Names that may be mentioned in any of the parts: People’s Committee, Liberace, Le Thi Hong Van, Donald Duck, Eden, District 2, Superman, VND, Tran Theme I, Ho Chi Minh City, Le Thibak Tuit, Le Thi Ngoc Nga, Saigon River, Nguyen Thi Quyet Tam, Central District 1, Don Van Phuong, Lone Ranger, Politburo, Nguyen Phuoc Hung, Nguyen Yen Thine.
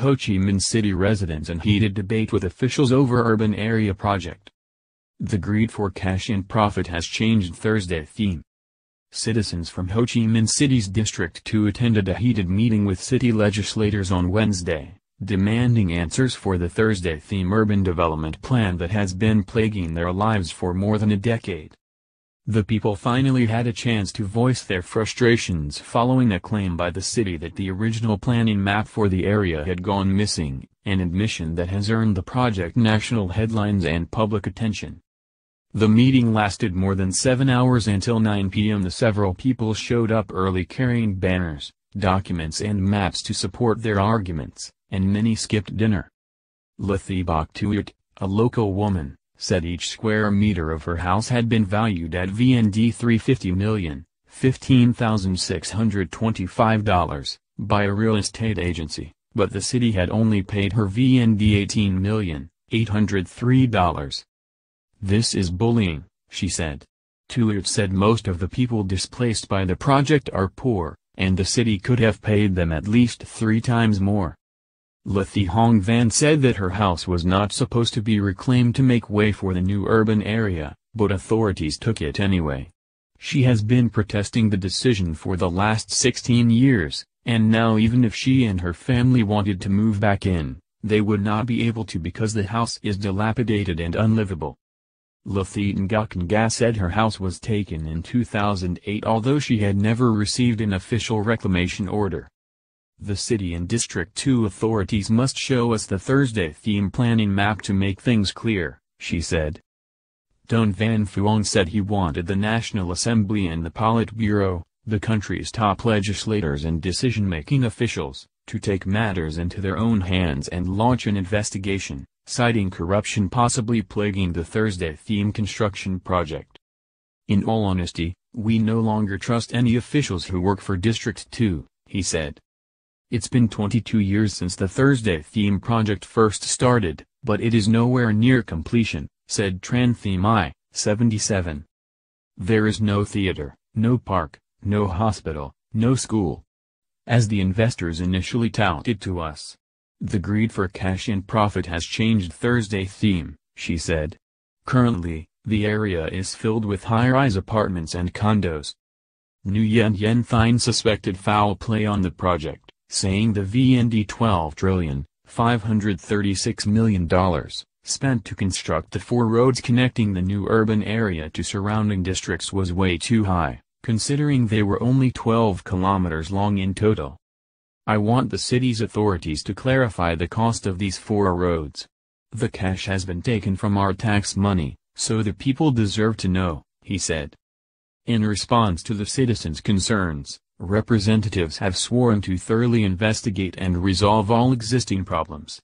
Ho Chi Minh City residents in heated debate with officials over urban area project. The greed for cash and profit has changed Thursday theme. Citizens from Ho Chi Minh City's District 2 attended a heated meeting with city legislators on Wednesday, demanding answers for the Thursday theme urban development plan that has been plaguing their lives for more than a decade. The people finally had a chance to voice their frustrations following a claim by the city that the original planning map for the area had gone missing, an admission that has earned the project national headlines and public attention. The meeting lasted more than 7 hours until 9 p.m. The several people showed up early carrying banners, documents and maps to support their arguments, and many skipped dinner. Le Thibak Tuit, a local woman, said each square meter of her house had been valued at VND 350 million, $15,625, by a real estate agency, but the city had only paid her VND 18 million, $803. "This is bullying," she said. Tuit said most of the people displaced by the project are poor, and the city could have paid them at least 3 times more. Le Thi Hong Van said that her house was not supposed to be reclaimed to make way for the new urban area, but authorities took it anyway. She has been protesting the decision for the last 16 years, and now even if she and her family wanted to move back in, they would not be able to because the house is dilapidated and unlivable. Le Thi Ngoc Nga said her house was taken in 2008 although she had never received an official reclamation order. "The city and District 2 authorities must show us the Thursday theme planning map to make things clear," she said. Don Van Phuong said he wanted the National Assembly and the Politburo, the country's top legislators and decision-making officials, to take matters into their own hands and launch an investigation, citing corruption possibly plaguing the Thursday theme construction project. "In all honesty, we no longer trust any officials who work for District 2, he said. "It's been 22 years since the Thursday theme project first started, but it is nowhere near completion," said Tran Theme I, 77. "There is no theater, no park, no hospital, no school. As the investors initially touted to us. The greed for cash and profit has changed Thursday theme," she said. "Currently, the area is filled with high-rise apartments and condos." Nguyen Yen Thine suspected foul play on the project, saying the VND $12,536 million spent to construct the 4 roads connecting the new urban area to surrounding districts was way too high, considering they were only 12 kilometers long in total. "I want the city's authorities to clarify the cost of these 4 roads. The cash has been taken from our tax money, so the people deserve to know," he said. In response to the citizens' concerns, representatives have sworn to thoroughly investigate and resolve all existing problems.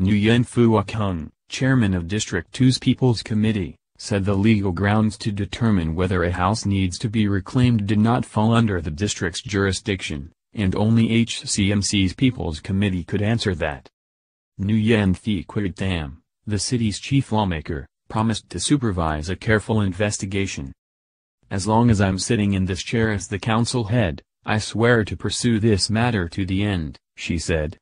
Nguyen Phuoc Hung, chairman of District 2's People's Committee, said the legal grounds to determine whether a house needs to be reclaimed did not fall under the district's jurisdiction, and only HCMC's People's Committee could answer that. Nguyen Thi Quyet Tam, the city's chief lawmaker, promised to supervise a careful investigation. "As long as I'm sitting in this chair as the council head, I swear to pursue this matter to the end," she said.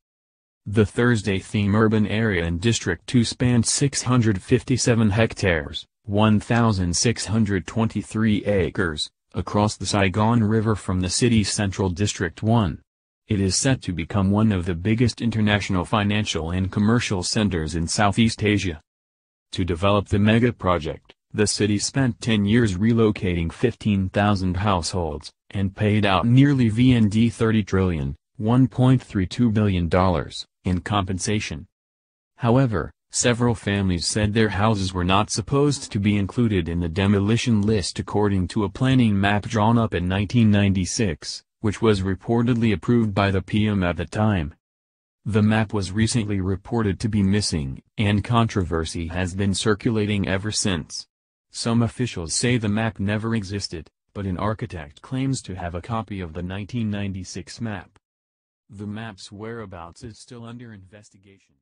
The Thursday theme urban area in District 2 spanned 657 hectares, 1,623 acres, across the Saigon River from the city's Central District 1. It is set to become one of the biggest international financial and commercial centers in Southeast Asia. To develop the mega project, the city spent 10 years relocating 15,000 households, and paid out nearly VND 30 trillion, $1.32 billion, in compensation. However, several families said their houses were not supposed to be included in the demolition list according to a planning map drawn up in 1996, which was reportedly approved by the PM at the time. The map was recently reported to be missing, and controversy has been circulating ever since. Some officials say the map never existed, but an architect claims to have a copy of the 1996 map. The map's whereabouts is still under investigation.